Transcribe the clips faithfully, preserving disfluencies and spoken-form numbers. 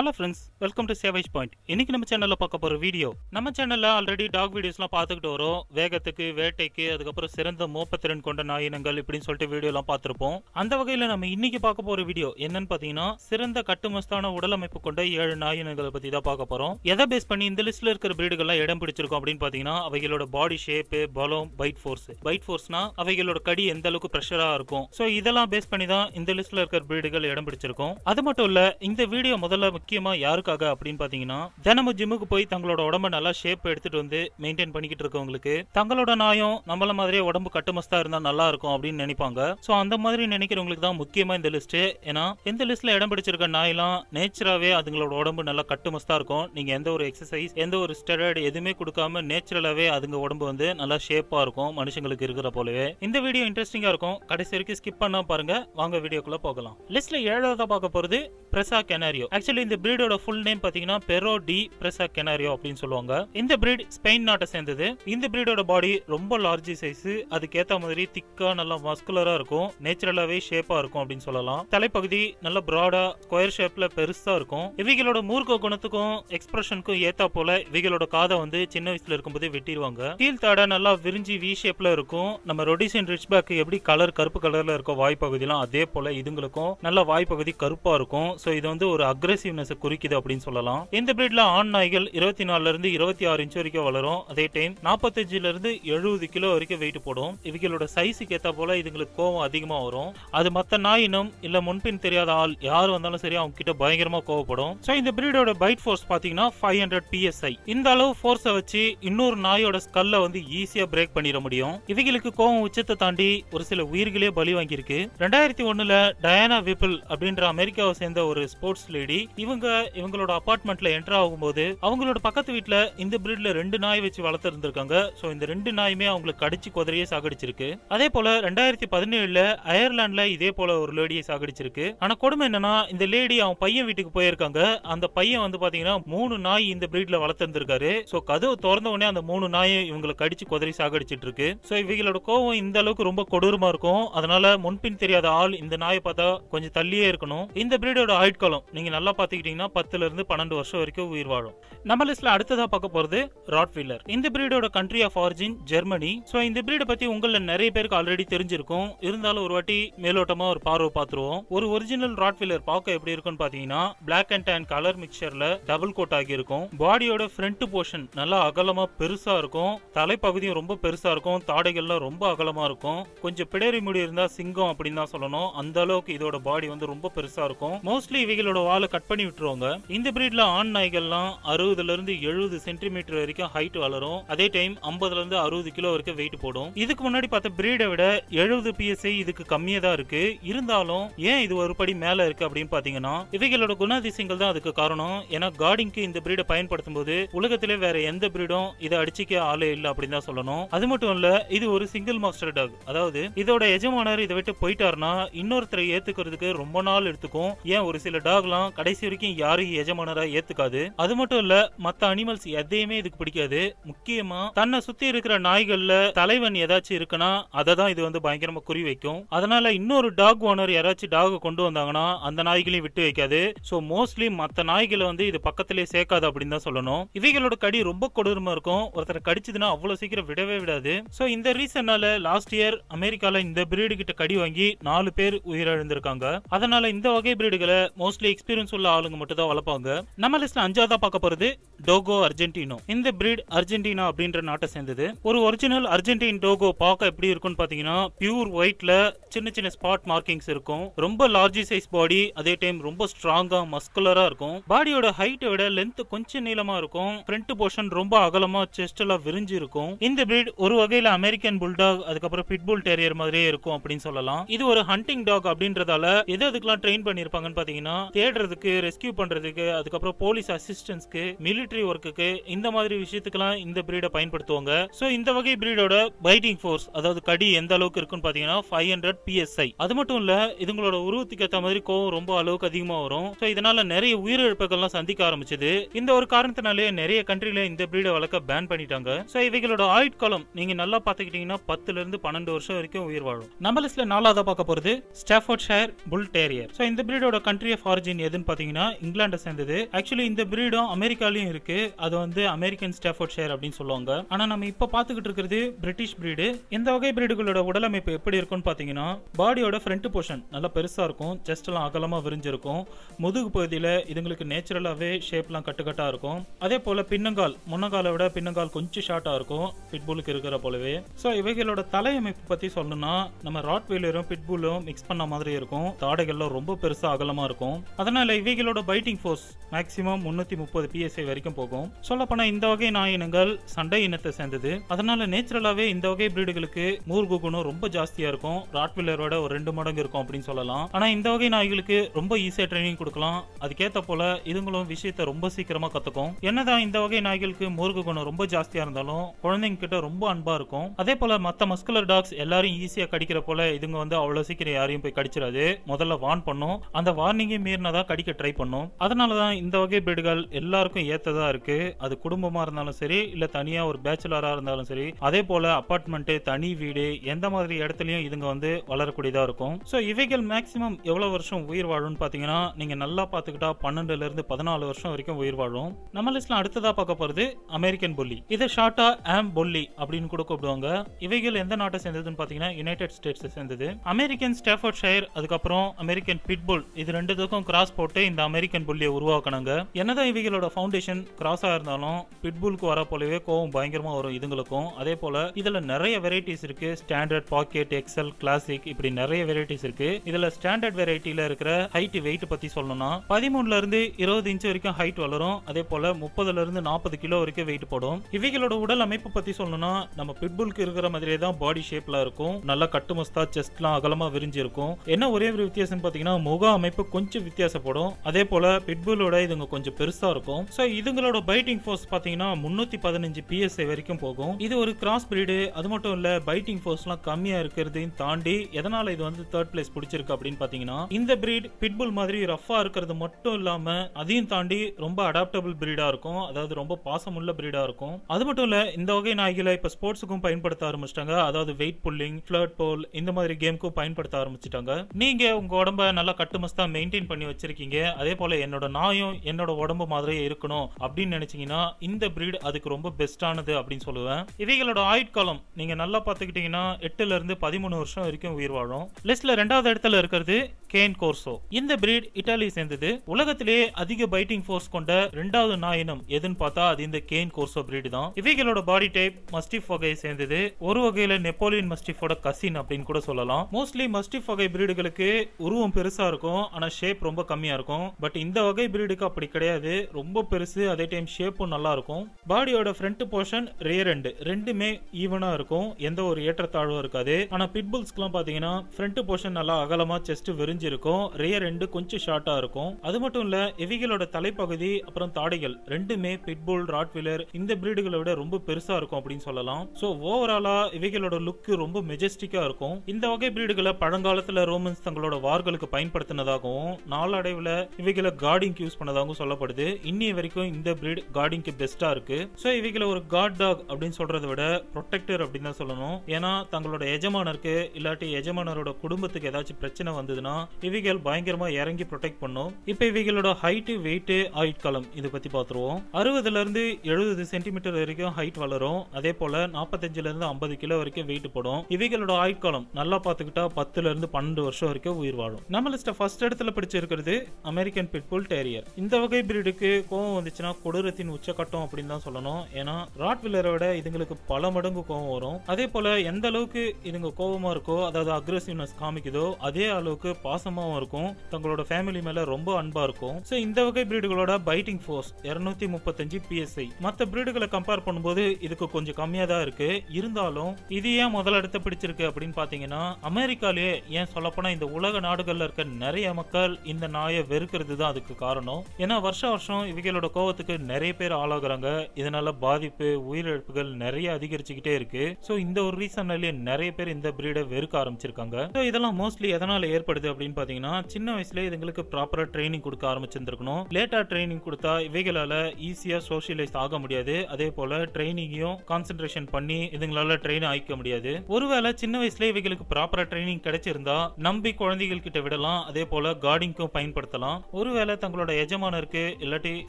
Hello friends, welcome to SAVAGE POINT. இன்னைக்கு நம்ம சேனல்ல பார்க்க போற வீடியோ நம்ம சேனல்ல ஆல்ரெடி டாக் வீடியோஸ்லாம் பார்த்துக்கிட்டு வரோம். வேகத்துக்கு, வேட்டைக்கு, அதுக்கு அப்புறம் சிறந்த மோப்பத்திறன் கொண்ட நாய் இனங்கள் இப்படின்னு சொல்லிட்டு வீடியோலாம் பார்த்திருப்போம். அந்த வகையில நம்ம இன்னைக்கு பார்க்க போற வீடியோ என்னன்னு பாத்தீங்கன்னா சிறந்த கட்டுமஸ்தான உடலமைப்பு கொண்ட ஏழு நாய் இனங்களை பத்தி தான் பார்க்க போறோம். எதை பேஸ் பண்ணி இந்த லிஸ்ட்ல இருக்கிற பிரீடுகள்லாம் இடம் பிடிச்சிருக்கும் அப்படின்னு பாத்தீங்கன்னா அவைகளோட பாடி ஷேப், பலம், பைட் ஃபோர்ஸ். பைட் ஃபோர்ஸ்னா அவைகளோட கடி எந்த அளவுக்கு பிரஷரா இருக்கும். சோ இதெல்லாம் பேஸ் பண்ணி தான் இந்த லிஸ்ட்ல இருக்கிற பிரீடுகள் இடம் பிடிச்சிருக்கும். அது மட்டும் இல்ல, இந்த வீடியோ முதல்ல முக்கியமா யாருக்காக அப்படின்னு பாத்தீங்கன்னா தினமும் ஜிம்முக்கு போய் தங்களோட உடம்ப நல்லா ஷேப் எடுத்துட்டு வந்து மெயின்டைன் பண்ணிக்கிட்டு இருக்கவங்களுக்கு தங்களோட நாயும் நம்மள மாதிரியே உடம்பு கட்டுமஸ்தா இருந்தா நல்லா இருக்கும் அப்படின்னு நினைப்பாங்க. சோ அந்த மாதிரி நினைக்கிறவங்களுக்கு தான் முக்கியமா இந்த லிஸ்ட். ஏன்னா இந்த லிஸ்ட்ல இடம் பிடிச்சிருக்க நாயெல்லாம் நேச்சுராவே அதுங்களோட உடம்பு நல்லா கட்டுமஸ்தா இருக்கும். நீங்க எந்த ஒரு எக்ஸசைஸ், எந்த ஒரு ஸ்டெராய்டு எதுவுமே கொடுக்காம நேச்சுரலாவே அதுங்க உடம்பு வந்து நல்லா ஷேப்பா இருக்கும் மனுஷங்களுக்கு இருக்கிற போலவே. இந்த வீடியோ இன்ட்ரெஸ்டிங்கா இருக்கும், கடைசி வரைக்கும் ஸ்கிப் பண்ணா பாருங்க. வாங்க வீடியோக்குள்ள போகலாம். லிஸ்ட்ல ஏழாவதா பார்க்க போறது பிரசா கெனாரியோ. ஆக்சுவலி இந்த பிரீடோட ஃபுல் நேம் பாத்தீங்கன்னா பெரோ டி பிரசா கெனாரியோ அப்படின்னு சொல்லுவாங்க. இந்த பிரீட் ஸ்பெயின் நாட்டை சேர்ந்தது. இந்த பிரீடோட பாடி ரொம்ப லார்ஜ் சைஸ், அதுக்கேற்ற மாதிரி திக்கா நல்லா மஸ்குலரா இருக்கும், நேச்சுரலாவே ஷேப்பா இருக்கும் அப்படின்னு சொல்லலாம். தலைப்பகுதி நல்லா பிராடா ஸ்கொயர் ஷேப்ல பெருசா இருக்கும். இவைகளோட மூர்க்க குணத்துக்கும் எக்ஸ்பிரஷனுக்கும் ஏத்தா போல இவைகளோட காதை வந்து சின்ன வயசுல இருக்கும்போது வெட்டிடுவாங்க. கீழ் தாடை நல்லா விரிஞ்சி வி ஷேப்ல இருக்கும். நம்ம ரொடிசியன் ரிட்ஜ்பேக் எப்படி கலர் கருப்பு கலர்ல இருக்கும் வாய்ப்பகுதியெல்லாம் அதே போல இதுங்களுக்கும் நல்லா வாய்ப்பகுதி கருப்பா இருக்கும். சோ இது வந்து ஒரு அக்ரெசிவ்னஸ் குறிக்குது அப்படின்னு சொல்லலாம். இந்த பிரீட்ல ஆண் நாய்கள் இருபத்தி நாலுல இருந்து இருபத்தி ஆறு இன்ச் வரைக்கும் வளரும். அதே டைம் நாற்பத்தஞ்சுல இருந்து எழுபது கிலோ வரைக்கும் வெயிட் போடும். இவங்களோட சைஸுக்கு ஏற்ற போல இதுங்களுக்கு கோவம் அதிகமா வரும். அது மற்ற நாயினும் இல்ல முன்பின் தெரியாத ஆள் யார் வந்தாலும் சரி அவங்க கிட்ட பயங்கரமா கோவப்படும். சோ இந்த பிரீடோட பைட் ஃபோர்ஸ் பாத்தீங்கன்னா ஃபைவ் ஹண்ட்ரட் பிஎஸ்ஐ. இந்த அளவு ஃபோர்ஸை வச்சு இன்னொரு நாயோட ஸ்கல்ல வந்து ஈஸியா பிரேக் பண்ணிட முடியும். இவங்களுக்கு கோவம் உச்சத்தை தாண்டி ஒரு சில உயிர்களே பலி வாங்கியிருக்கு. ரெண்டாயிரத்தி ஒண்ணுல டயானா விபிள் அப்படின்ற அமெரிக்காவை சேர்ந்த ஒரு ஸ்போர்ட்ஸ் லேடி இவங்க இவங்களோட அபார்ட்மெண்ட்ல என்டர் ஆகும்போது அவங்களோட பக்கத்து வீட்டுல இந்த பிரீட்ல ரெண்டு நாய் வச்சு வளர்த்து இருந்திருக்காங்க. சோ இந்த ரெண்டு நாயுமே அவங்களுக்கு கடிச்சு குதிரையே சாகடிச்சிருக்கு. அதே போல ரெண்டாயிரத்தி பதினேழுல அயர்லாந்துல இதே போல ஒரு லேடியை சாகடிச்சிருக்கு. ஆனா கொடுமை என்னன்னா இந்த லேடி அவன் பையன் வீட்டுக்கு போயிருக்காங்க. அந்த பையன் வந்து பாத்தீங்கன்னா மூணு நாய் இந்த பிரீட்ல வளர்த்து இருந்திருக்காரு. சோ கதவு திறந்த உடனே அந்த மூணு நாய் இவங்களை கடிச்சு குதிரை சாகடிச்சிட்டு இருக்கு. சோ இவங்களோட கோவம் இந்த அளவுக்கு ரொம்ப கொடூரமா இருக்கும். அதனால முன்பின் தெரியாத ஆள் இந்த நாயை பார்த்தா கொஞ்சம் தள்ளியே இருக்கணும். இந்த பிரீடோட ஆயுட்காலம் நீங்க நல்லா பாத்துக்கிட்டீங்கன்னா பத்துல இருந்து பன்னெண்டு வருஷம் வரைக்கும் உயிர் வாழும். நம்ம லிஸ்ட்ல அடுத்ததா பார்க்க போறது ராட்வீலர். இந்த பிரீடோட country of origin Germany. So இந்த பிரீட பத்தி உங்கள நிறைய பேருக்கு ஆல்ரெடி தெரிஞ்சிருக்கும். இருந்தாலும் ஒரு வாட்டி மேலோட்டமா ஒரு பார்வை பாத்துருவோம். ஒரு ஒரிஜினல் ராட்வீலர் பார்க்க எப்படி இருக்குன்னு பாத்தீங்கன்னா பிளாக் அண்ட் டேன் கலர் மிக்சர்ல டபுள் கோட் ஆகி இருக்கும். பாடியோட ஃப்ரண்ட் போர்ஷன் நல்லா அகலமா பெருசா இருக்கும். தலைப்பகுதியும் ரொம்ப பெருசா இருக்கும். தாடைகள்லாம் ரொம்ப அகலமா இருக்கும். கொஞ்சம் பிடரி முடி இருந்தா சிங்கம் அப்படின்னு தான் சொல்லணும். அந்த அளவுக்கு இதோட பாடி வந்து ரொம்ப பெருசா இருக்கும். மோஸ்ட்லி இவைகளோட வாலை கட் பண்ணி விட்டுருவாங்க. இந்த பிரீட்ல ஆண் நாய்கள்லாம் அறுபதுல இருந்து எழுபது சென்டிமீட்டர் வரைக்கும் ஹைட் வளரும். அதே டைம் ஐம்பதுல இருந்து அறுபது கிலோ வரைக்கும் வெயிட் போடும். இதுக்கு முன்னாடி பார்த்த பிரீடை விட எழுபது பிஎஸ்ஐ இதுக்கு கம்மியா தான் இருக்கு. இருந்தாலும் ஏன் இது ஒரு படி மேல இருக்கு அப்படின்னு பாத்தீங்கன்னா இவைகளோட குணாதிசயங்கள் தான் அதுக்கு காரணம். ஏன்னா கார்டிங்க்கு இந்த பிரீடை பயன்படுத்தும் போது உலகத்திலே வேற எந்த பிரீடும் இதை அடிச்சுக்க ஆளே இல்லை அப்படின்னு தான் சொல்லணும். அது மட்டும் இல்ல, இது ஒரு சிங்கிள் மாஸ்டர் டாக். அதாவது இதோட எஜமானர் இதை விட்டு போயிட்டாருன்னா இன்னொருத்தரை ஏத்துக்கிறதுக்கு ரொம்ப நாள் எடுத்துக்கும். ஏன் ஒரு சில டாக்லாம் கடைசி வரைக்கும் யாரும் எஜமானரா ஏத்துக்காது. அது மட்டும் இல்ல, மத்த அனிமல்ஸ் எதையுமே இதுக்கு பிடிக்காது. முக்கியமா தன்னை சுத்தி இருக்கிற நாய்கள்ல தலைவன் ஏதாச்சும் இருக்குன்னா அதை தான் இது வந்து பயங்கரமா குறி வைக்கும். அதனால இன்னொரு டாக் ஓனர் யாராச்சும் டாக் கொண்டு வந்தாங்கன்னா அந்த நாய்களையும் விட்டு வைக்காது. சோ மோஸ்ட்லி மத்த நாய்களை வந்து இது பக்கத்திலே சேர்க்காது அப்படின்னு தான் சொல்லணும். இவைகளோட கடி ரொம்ப கொடூரமா இருக்கும். ஒருத்தர் கடிச்சதுன்னா அவ்வளவு சீக்கிரம் விடவே விடாது. சோ இந்த ரீசன்னால லாஸ்ட் இயர் அமெரிக்கால இந்த பிரீடு கிட்ட கடி வாங்கி நாலு பேர் உயிரிழந்திருக்காங்க. அதனால இந்த வகை பிரீடுகளை மோஸ்ட்லி எக்ஸ்பீரியன்ஸ் உள்ள ஆளுங்க மட்டும் தான் வளர்ப்பாங்க. நம்ம லிஸ்ட்ல அஞ்சாவதா பார்க்க போறது டோகோ அர்ஜென்டினோ. இந்த பிரீட் அர்ஜென்டினா அப்படின்ற நாட்டை சேர்ந்தது. ஒரு ஒரிஜினல் அர்ஜென்டின் டோகோ பார்க்க எப்படி இருக்குன்னு பாத்தீங்கன்னா பியூர் ஒயிட்ல சின்ன சின்ன ஸ்பாட் மார்க்கிங்ஸ் இருக்கும். ரொம்ப லார்ஜ் சைஸ் பாடி, அதே டைம் ரொம்ப ஸ்ட்ராங்கா மஸ்குலரா இருக்கும். பாடியோட ஹைட்டை விட லென்த் கொஞ்சம் நீளமா இருக்கும். ஃப்ரண்ட் போர்ஷன் ரொம்ப அகலமா செஸ்ட் எல்லாம் விரிஞ்சு இருக்கும். இந்த பிரீட் ஒரு வகையில அமெரிக்கன் புல்டாக், அதுக்கப்புறம் பிட் புல் டெரியர் மாதிரியே இருக்கும் அப்படின்னு சொல்லலாம். இது ஒரு ஹண்டிங் டாக் அப்படின்றதால எது அதுக்கெல்லாம் ட்ரெயின் பண்ணிருப்பாங்கன்னு பாத்தீங்கன்னா தேடுறதுக்கு, ரெஸ்கியூ பண்றதுக்கு, அதுக்கப்புறம் போலீஸ் அசிஸ்டன்ஸ்க்கு, மிலிட்டரி ஒர்க்குக்கு, இந்த மாதிரி விஷயத்துக்கெல்லாம் இந்த பிரீடை பயன்படுத்துவாங்க. சோ இந்த வகை பிரீடோட பைட்டிங் ஃபோர்ஸ், அதாவது கடி எந்த அளவுக்கு இருக்குன்னு பாத்தீங்கன்னா ஃபைவ் ஹண்ட்ரட் பிஎஸ்ஐ. அது மட்டும் இல்ல, இதுங்களோட உருவத்துக்கு ஏற்ற மாதிரி கோவம் ரொம்ப அளவுக்கு அதிகமா வரும். சோ இதனால நிறைய உயிரிழப்புகள்லாம் சந்திக்க ஆரம்பிச்சது. இந்த ஒரு காரணத்தினாலே நிறைய கண்ட்ரில இந்த பிரீடை வளர்க்க பேன் பண்ணிட்டாங்க. சோ இவைகளோட ஆயுட்காலம் நீங்க நல்லா பாத்துக்கிட்டீங்கன்னா பத்துல இருந்து பன்னெண்டு வருஷம் வரைக்கும் உயிர் வாழும். நம்ம லிஸ்ட்ல நாலாவதா பார்க்க போறது ஸ்டாஃபோர்ட்ஷயர் புல் டெரியர். சோ இந்த பிரீடோட கண்ட்ரி ஆஃப் ஆரிஜின் எதுன்னு பாத்தீங்கன்னா இங்கிலாண்டை சேர்ந்தது. ஆக்சுவலி இந்த பிரீடும் அமெரிக்காலையும் இருக்கு. அது வந்து அமெரிக்கன் ஸ்டாஃபோர்ட்ஷயர் அப்படின்னு சொல்லுவாங்க. ஆனா நம்ம இப்ப பாத்துக்கிட்டு இருக்கிறது பிரிட்டிஷ் பிரீடு. இந்த வகை பிரீடுகளோட உடலமைப்பு எப்படி இருக்கும்னு பாத்தீங்கன்னா, பாடியோட ஃப்ரண்ட் போர்ஷன் நல்லா பெருசா இருக்கும், செஸ்ட் எல்லாம் அகலமா விரிஞ்சிருக்கும், முதுகு பகுதியில இதுங்களுக்கு நேச்சுரலாவே ஷேப்லாம் கட்டுக்கட்டா இருக்கும். அதே போல பின்னங்கால் முன்னங்காலை விட பின்னங்கால் கொஞ்சம் ஷார்ட்டா இருக்கும் பிட்புலுக்கு இருக்கிற போலவே. சோ இவைகளோட தலையமைப்பு பத்தி சொல்லணும்னா, நம்ம ராட்வெய்லரும் பிட்புலும் மிக்ஸ் பண்ண மாதிரி இருக்கும். தாடைகள்லாம் ரொம்ப பெருசா அகலமா இருக்கும். அதனால இவைகளோட பைட்டிங் ஃபோர்ஸ் மேக்ஸிமம் முன்னூத்தி முப்பது பிஎஸ்ஐ வரைக்கும் போகும். சொல்ல போனா இந்த வகை நாய் இனங்கள் சண்டை இனத்தை சேர்ந்தது. அதனால நேச்சுரலாவே இந்த வகை பிரீடுகளுக்கு மூர்கு குணம் ரொம்ப ஜாஸ்தியா இருக்கும். ராட்வெய்லரோட ஒரு ரெண்டு மடங்கு இருக்கும் அப்படின்னு சொல்லலாம். ஆனா இந்த வகை நாய்களுக்கு ரொம்ப ஈஸியா ட்ரைனிங் கொடுக்கலாம். அதுக்கேற்ற போல இதுங்களும் விஷயத்தை ரொம்ப சீக்கிரமா கத்துக்கும். என்னதான் இந்த வகை நாய்களுக்கு மூர்கு குணம் ரொம்ப ஜாஸ்தியா இருந்தாலும் குழந்தைங்க கிட்ட ரொம்ப அன்பா இருக்கும். அதே போல மத்த மஸ்குலர் டாக்ஸ் எல்லாரும் ஈஸியா கடிக்கிற போல இதுங்க வந்து அவ்வளவு சீக்கிரம் யாரையும் போய் கடிச்சிடாது. முதல்ல வார்ன் பண்ணும், அந்த வார்னிங்கே மீறினதான் கடிக்க ட்ரை பண்ணும். அதனாலதான் இந்த வகை பிரீடுகள் எல்லாருக்கும் ஏத்ததா இருக்கு. அது குடும்பமா இருந்தாலும் சரி, இல்ல தனியா ஒரு பேச்சுலரா இருந்தாலும் சரி, அதே போல அபார்ட்மெண்ட், தனி வீடு, எந்த மாதிரி இடத்துலயும் இதுங்க வந்து வளரக்கூடியதா இருக்கும். சோ இவைகள் மேக்சிமம் எவ்வளவு வருஷம் உயிர் வாழும்னு பாத்தீங்கன்னா, நீங்க நல்லா பாத்துக்கிட்டா பன்னெண்டுல இருந்து பதினாலு வருஷம் வரைக்கும் உயிர் வாழும். நம்ம லிஸ்ட்ல அடுத்ததா பார்க்க போறது அமெரிக்கன் புல்லி. இதை ஷார்ட்டா ஆம் புல்லி அப்படின்னு கூட கூப்பிடுவாங்க. இவைகள் எந்த நாட்டை சேர்ந்ததுன்னு பாத்தீங்கன்னா, யுனைடெட் ஸ்டேட்ஸ் சேர்ந்தது. அமெரிக்கன் ஸ்டாஃபோர்ட்ஷயர் அதுக்கப்புறம் அமெரிக்கன் பிட்புல், இது ரெண்டுத்துக்கும் கிராஸ் போட்டு இந்த அமெரிக்கன் புல்லியை உருவாக்குனாங்க. என்னதான் இவைகளோட ஃபவுண்டேஷன் கிராஸா இருந்தாலும் பிட்புலுக்கு வர போலவே கோவம் பயங்கரமா வரும் இதுங்களுக்கும். அதே போல இதுல நிறைய வெரைட்டிஸ் இருக்கு. ஸ்டாண்டர்ட், பாக்கெட், எக்ஸல், கிளாசிக், இப்படி நிறைய வெரைட்டிஸ் இருக்கு. இதுல ஸ்டாண்டர்ட் வெரைட்டில இருக்கிற ஹைட் வெயிட் பத்தி சொல்லணும்னா, பதிமூணுல இருந்து இருபது இன்ச் வரைக்கும் ஹைட் வளரும். அதே போல முப்பதுல இருந்து நாற்பது கிலோ வரைக்கும் வெயிட் போடும். இவைகளோட உடல் அமைப்பு பத்தி சொல்லணும்னா, நம்ம பிட்புலுக்கு இருக்கிற மாதிரியே தான் பாடி ஷேப்ல இருக்கும். நல்லா கட்டுமஸ்தா, செஸ்ட்லாம் அகலமா விரிஞ்சிருக்கும். என்ன ஒரே ஒரு வித்தியாசம் பாத்தீங்கன்னா, முக அமைப்பு கொஞ்சம் வித்தியாசப்படும். அதே போல பிட்புலோட இதுங்க கொஞ்சம் பெருசா இருக்கும். சோ இதுங்களோட பைட்டிங் ஃபோர்ஸ் பாத்தீங்கன்னா முன்னூத்தி பதினஞ்சு பிஎஸ்ஐ வரைக்கும் போகும். இது ஒரு கிராஸ் பிரீடு. அது மட்டும் இல்ல, பைட்டிங் ஃபோர்ஸ்லாம் கம்மியா இருக்கிறதையும் தாண்டி எதனால இது வந்து தேர்ட் பிளேஸ் பிடிச்சிருக்கு அப்படின்னு பாத்தீங்கன்னா, இந்த பிரீட் பிட்புல் மாதிரி ரஃபா இருக்கிறது மட்டும் இல்லாம அதையும் தாண்டி ரொம்ப அடாப்டபிள் பிரீடா இருக்கும். அதாவது ரொம்ப பாசமுள்ள பிரீடா இருக்கும். அது மட்டும் இல்ல, இந்த வகை நாய்களை இப்ப ஸ்போர்ட்ஸுக்கும் பயன்படுத்த ஆரம்பிச்சிட்டாங்க. அதாவது வெயிட் புல்லிங், ஃபிளட் போல், இந்த மாதிரி கேமுக்கும் பயன்படுத்த ஆரம்பிச்சிட்டாங்க. நீங்க உங்க உடம்ப நல்லா கட்டுமஸ்தா மெயின்டைன் பண்ணி வச்சிருக்கீங்க, அதே போல என்னோட நாயும் என்னோட உடம்பு மாதிரியே இருக்கணும் அப்படின்னு நினைச்சீங்கன்னா இந்த பிரீட் அதுக்கு ரொம்ப பெஸ்டானது அப்படின்னு சொல்லுவேன். இவைகளோட ஆயுட்காலம் நீங்க நல்லா பாத்துக்கிட்டீங்கன்னா எட்டுல இருந்து பதிமூணு வருஷம் வரைக்கும் உயிர் வாழும். லிஸ்ட்ல ரெண்டாவது இடத்துல இருக்கிறது கேன் கோர்சோ. இந்த பிரீட் இட்டாலி சேர்ந்தது. உலகத்திலேயே அதிக பைட்டிங் ஃபோர்ஸ் கொண்ட ரெண்டாவது நாயினம் எதுன்னு பார்த்தா அது இந்த கேன் கோர்சோ பிரீடு தான். இவைகளோட பாடி டைப் மஸ்டிஃப் வகையை சேர்ந்தது. ஒரு வகையில நெப்போலியன் மஸ்டிஃபோட கசின் அப்படின்னு கூட சொல்லலாம். மோஸ்ட்லி மஸ்டிஃப் வகை பிரீடுகளுக்கு உருவம் பெருசா இருக்கும், ஆனா ஷேப் ரொம்ப கம்மியா இருக்கும். பட் இந்த வகை பிரீடுக்கு அப்படி கிடையாது, ரொம்ப பெருசு, அதே டைம் ஷேப்பும் நல்லா இருக்கும். பாடியோட ஃப்ரண்ட் போர்ஷன், ரியர் எண்ட் ரெண்டுமே ஈவனா இருக்கும், எந்த ஒரு ஏற்றத்தாழ்வும் இருக்காது. ஆனா பிட்புல்ஸ்க்குலாம் பாத்தீங்கன்னா ஃப்ரண்ட் போர்ஷன் நல்லா அகலமா, செஸ்ட் விரிஞ்சிருக்கும், ரியர் எண்ட் கொஞ்சம் ஷார்ட்டா இருக்கும். அது மட்டும் இல்ல, இவைகளோட தலைப்பகுதி அப்புறம் தாடைகள் ரெண்டுமே பிட்புல், ராட்வெய்லர் இந்த பிரீடுகளை விட ரொம்ப பெருசா இருக்கும் அப்படின்னு சொல்லலாம். சோ ஓவராலா இவைகளோட லுக் ரொம்ப மெஜஸ்டிக்கா இருக்கும். இந்த வகை பிரீடுகளை பழங்காலத்துல ரோமன்ஸ் தங்களோட வார்களுக்கு பயன்படுத்தினதாகவும் நாளடைவுல இவைகளை கார்டிங்க்கு யூஸ் பண்ணதாகவும் சொல்லப்படுது. இன்னி வரைக்கும் இந்த பிரீட் கார்டிங்க்கு பெஸ்டா இருக்கு. சோ இவைகளை ஒரு கார்ட் டாக் அப்படின்னு சொல்றதை விட ப்ரொடெக்டர் அப்படின்னு தான் சொல்லணும். ஏன்னா தங்களோட எஜமானருக்கு இல்லாட்டி எஜமானரோட குடும்பத்துக்கு ஏதாச்சும் பிரச்சனை வந்ததுன்னா இவைகள் பயங்கரமா இறங்கி ப்ரொடெக்ட் பண்ணும். இப்ப இவைகளோட ஹைட், வெயிட், ஆயுட்காலம் இதை பத்தி பாத்துருவோம். அறுபதுல இருந்து எழுபது சென்டிமீட்டர் வரைக்கும் ஹைட் வளரும். அதே போல நாற்பத்தஞ்சுல இருந்து ஐம்பது கிலோ வரைக்கும் வெயிட் போடும். இவைகளோட ஆயுட்காலம் நல்லா பாத்துக்கிட்டா பத்துல இருந்து பன்னெண்டு வருஷம் வரைக்கும் உயிர் வாழும். நம்ம லிஸ்ட் ஃபர்ஸ்ட் இடத்துல பிடிச்சிருக்கிறது அமெரிக்கன் பிட்புல் டெரியர். இந்த வகை பிரீடுக்கு கோவம் வந்துச்சுன்னா கொடூரத்தின் உச்சக்கட்டம் அப்படின்னு தான் சொல்லணும். ஏன்னா ராட்வெய்லரோட இதுங்களுக்கு பல மடங்கு கோவம் வரும். அதே போல எந்த அளவுக்கு இதுங்க கோவமா இருக்கோ, அதாவது அக்ரெசிவ்னஸ் காமிக்குதோ, அதே அளவுக்கு பாசமாவும் இருக்கும். தங்களோட ஃபேமிலி மேல ரொம்ப அன்பா இருக்கும். சோ இந்த வகை பிரீடுகளோட பைட்டிங் ஃபோர்ஸ் இருநூத்தி முப்பத்தஞ்சு பிஎஸ்ஐ. மற்ற பிரீடுகளை கம்பேர் பண்ணும்போது இதுக்கு கொஞ்சம் கம்மியா தான் இருக்கு. இருந்தாலும் இது ஏன் முதல் இடத்த பிடிச்சிருக்கு அப்படின்னு பாத்தீங்கன்னா, அமெரிக்காலேயே ஏன் சொல்லப்போனா இந்த உலக நாடுகள்ல இருக்க நிறைய மக்கள் இந்த நாயை வெறுக்கிறது தான் அதுக்கு காரணம். ஏன்னா வருஷ வருஷம் இவங்களோட கோவத்துக்கு நிறைய பேர் ஆளாகிறாங்க. இதனால பாதிப்பு, உயிரிழப்புகள் நிறைய அதிகரிச்சுக்கிட்டே இருக்கு. சோ இந்த ஒரு ரீசன்லயே நிறைய பேர் இந்த பிரீடை வெறுக்க ஆரம்பிச்சிருக்காங்க. இதெல்லாம் மோஸ்ட்லி எதனால ஏற்படுது அப்படின்னு அப்படின்னு பாத்தீங்கன்னா சின்ன வயசுல இதுங்களுக்கு ப்ராப்பரா ட்ரைனிங் கொடுக்க ஆரம்பிச்சிருக்கணும். லேட்டா ட்ரைனிங் கொடுத்தா இவைகளால ஈஸியா சோஷியலைஸ் ஆக முடியாது. அதே போல ட்ரைனிங்கையும் கான்சென்ட்ரேஷன் பண்ணி இதுங்களால ட்ரெயின் ஆகிக்க முடியாது. ஒருவேளை சின்ன வயசுல இவைகளுக்கு ப்ராப்பரா ட்ரைனிங் கிடைச்சிருந்தா நம்பி குழந்தைகள் கிட்ட விடலாம். அதே போல கார்டிங்க்கும் பயன்படுத்தலாம். ஒருவேளை தங்களோட எஜமானருக்கு இல்லாட்டி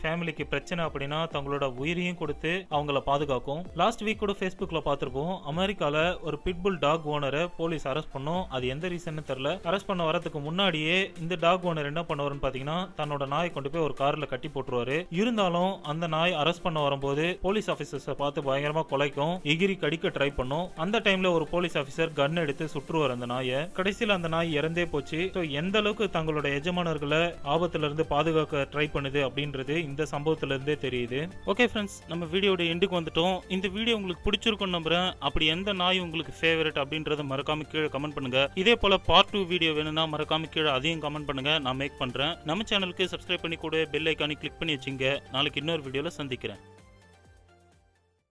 ஃபேமிலிக்கு பிரச்சனை அப்படின்னா தங்களோட உயிரையும் கொடுத்து அவங்கள பாதுகாக்கும். லாஸ்ட் வீக் கூட பேஸ்புக்ல பாத்திருப்போம், அமெரிக்கால ஒரு பிட்புல் டாக் ஓனரை போலீஸ் அரெஸ்ட் பண்ணும். அது எந்த ரீசன் தெரியல. அரெஸ்ட் பண்ண வரதுக்கு முன்னாடியே இந்த டாக் ஓனர் என்ன பண்ணுவாருன்னு பாத்தீங்கன்னா தன்னோட நாய் கொண்டு போய் ஒரு கார்ல கட்டி போட்டுருவாரு. இருந்தாலும் அந்த நாய் அரெஸ்ட் பண்ண வரும்போது போலீஸ் ஆபீசர்ஸ் பார்த்து பயங்கரமா கொலைக்கும், எகிரி கடிக்க ட்ரை பண்ணும். அந்த டைம்ல ஒரு போலீஸ் ஆபீசர் கன் எடுத்து சுற்றுவார் அந்த நாயை. கடைசியில் அந்த நாய் இறந்தே போச்சு. எந்த அளவுக்கு தங்களோட எஜமானர்களை ஆபத்துல இருந்து பாதுகாக்க ட்ரை பண்ணுது அப்படின்றது இந்த சம்பவத்துல இருந்தே தெரியுது. ஓகே ஃப்ரெண்ட்ஸ், நம்ம வீடியோட எண்டுக்கு வந்துட்டோம். இந்த வீடியோ உங்களுக்கு பிடிச்சிருக்கும் நம்புறேன். அப்படி எந்த நாய் உங்களுக்கு ஃபேவரட் அப்படின்றத மறக்காம கீழே கமெண்ட் பண்ணுங்க. இதே போல பார்ட் டூ வீடியோ வேணும்னா மறக்காம கீழே அதையும் கமெண்ட் பண்ணுங்க. நான் மேக் பண்றேன். நம்ம சேனலுக்கு சப்ஸ்கிரைப் பண்ணி கூட பெல் ஐக்கானை கிளிக் பண்ணி வச்சுங்க. நாளைக்கு இன்னொரு வீடியோல சந்திக்கிறேன்.